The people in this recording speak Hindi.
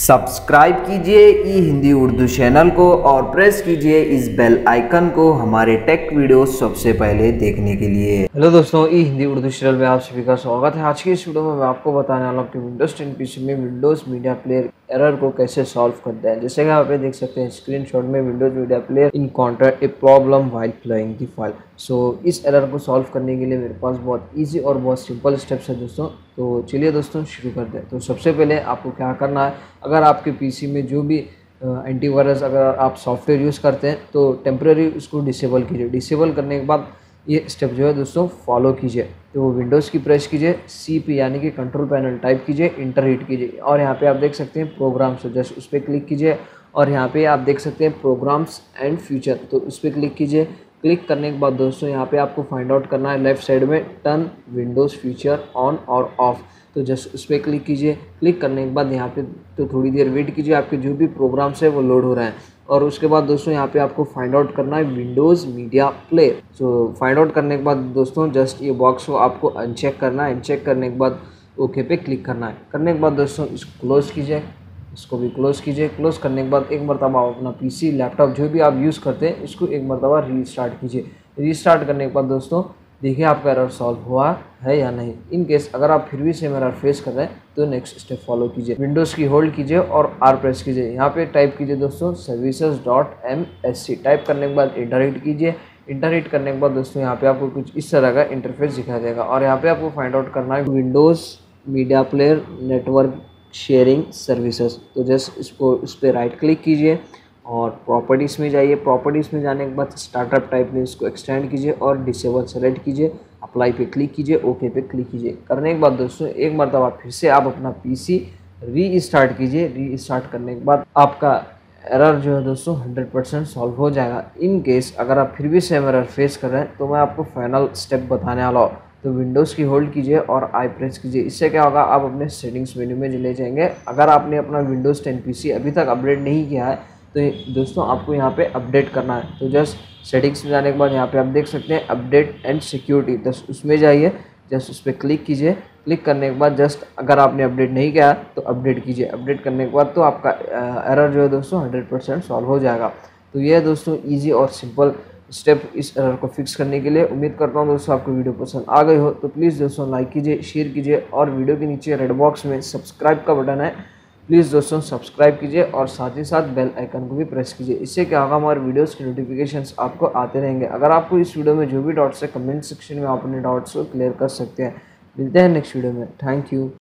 सब्सक्राइब कीजिए ई हिंदी उर्दू चैनल को और प्रेस कीजिए इस बेल आइकन को हमारे टेक वीडियो सबसे पहले देखने के लिए। हेलो दोस्तों, ई हिंदी उर्दू चैनल में आप सभी का स्वागत है। आज की इस वीडियो में मैं आपको बताने वाला हूँ कि विंडोज़ 10 पीसी में विंडोज़ मीडिया प्लेयर एरर को कैसे सॉल्व करते हैं। जैसे कि आप देख सकते हैं स्क्रीनशॉट में, Windows media player encountered a problem while playing the file. So इस एरर को सॉल्व करने के लिए मेरे पास बहुत ईजी और बहुत सिंपल स्टेप्स है दोस्तों। तो चलिए दोस्तों शुरू कर दें। तो सबसे पहले आपको क्या करना है, अगर आपके पीसी में जो भी एंटीवायरस अगर आप सॉफ्टवेयर यूज़ करते हैं तो टेम्प्रेरी उसको डिसेबल कीजिए। डिसेबल करने के बाद ये स्टेप जो है दोस्तों फॉलो कीजिए। तो विंडोज़ की प्रेस कीजिए, सी पी यानी कि कंट्रोल पैनल टाइप कीजिए, इंटर हिट कीजिए और यहाँ पे आप देख सकते हैं प्रोग्राम्स, जस्ट उस पर क्लिक कीजिए और यहाँ पे आप देख सकते हैं प्रोग्राम्स एंड फ्यूचर, तो उस पर क्लिक कीजिए। क्लिक करने के बाद दोस्तों यहाँ पे आपको फाइंड आउट करना है लेफ़्ट साइड में टर्न विंडोज़ फ्यूचर ऑन और ऑफ़, तो जस्ट उस पर क्लिक कीजिए। क्लिक करने के बाद यहाँ पे तो थोड़ी देर वेट कीजिए, आपके जो भी प्रोग्राम्स है वो लोड हो रहे हैं। और उसके बाद दोस्तों यहाँ पे आपको फाइंड आउट करना है विंडोज़ मीडिया प्लेयर। तो फाइंड आउट करने के बाद दोस्तों जस्ट ये बॉक्स को आपको अनचेक करना है। अनचेक करने के बाद ओके पे क्लिक करना है। करने के बाद दोस्तों इसको क्लोज़ कीजिए, इसको भी क्लोज़ कीजिए। क्लोज़ करने के बाद एक मरतबा आप अपना पीसी, लैपटॉप जो भी आप यूज़ करते हैं उसको एक मरतबा रीस्टार्ट कीजिए। रीस्टार्ट करने के बाद दोस्तों देखिए आपका एरर सॉल्व हुआ है या नहीं। इन केस अगर आप फिर भी सेम एरर फेस कर रहे हैं तो नेक्स्ट स्टेप फॉलो कीजिए। विंडोज़ की होल्ड कीजिए और आर प्रेस कीजिए। यहाँ पे टाइप कीजिए दोस्तों services.msc, टाइप करने के बाद इंटर हिट कीजिए। इंटर हिट करने के बाद दोस्तों यहाँ पे आपको कुछ इस तरह का इंटरफेस दिखाई देगा और यहाँ पर आपको फाइंड आउट करना है Windows media player network sharing services. तो जस्ट इसको उस पर राइट क्लिक कीजिए और प्रॉपर्टीज़ में जाइए। प्रॉपर्टीज़ में जाने के बाद स्टार्टअप टाइप में इसको एक्सटेंड कीजिए और डिसेबल सेलेक्ट कीजिए। अप्लाई पे क्लिक कीजिए, ओके पे क्लिक कीजिए। करने के बाद दोस्तों एक मरतबा फिर से आप अपना पीसी रीस्टार्ट कीजिए। रीस्टार्ट करने के बाद आपका एरर जो है दोस्तों 100% सॉल्व हो जाएगा। इन केस अगर आप फिर भी सेम एरर फेस कर रहे हैं तो मैं आपको फाइनल स्टेप बताने वाला हूँ। तो विंडोज़ की होल्ड कीजिए और आई प्रेस कीजिए। इससे क्या होगा, आप अपने सेटिंग्स मेन्यू में चले जाएंगे। अगर आपने अपना विंडोज़ 10 पीसी अभी तक अपडेट नहीं किया है तो दोस्तों आपको यहाँ पे अपडेट करना है। तो जस्ट सेटिंग्स में जाने के बाद यहाँ पे आप देख सकते हैं अपडेट एंड सिक्योरिटी, जस्ट उसमें जाइए, जस्ट उस पर क्लिक कीजिए। क्लिक करने के बाद जस्ट अगर आपने अपडेट नहीं किया तो अपडेट कीजिए। अपडेट करने के बाद तो आपका एरर जो है दोस्तों 100% सॉल्व हो जाएगा। तो ये दोस्तों ईजी और सिंपल स्टेप इस एरर को फिक्स करने के लिए। उम्मीद करता हूँ दोस्तों आपको वीडियो पसंद आ गई हो। तो प्लीज़ दोस्तों लाइक कीजिए, शेयर कीजिए और वीडियो के नीचे रेड बॉक्स में सब्सक्राइब का बटन है, प्लीज़ दोस्तों सब्सक्राइब कीजिए और साथ ही साथ बेल आइकन को भी प्रेस कीजिए। इससे क्या होगा, हमारे वीडियोस के नोटिफिकेशंस आपको आते रहेंगे। अगर आपको इस वीडियो में जो भी डाउट्स है कमेंट सेक्शन में आप अपने डाउट्स को क्लियर कर सकते हैं। मिलते हैं नेक्स्ट वीडियो में। Thank you.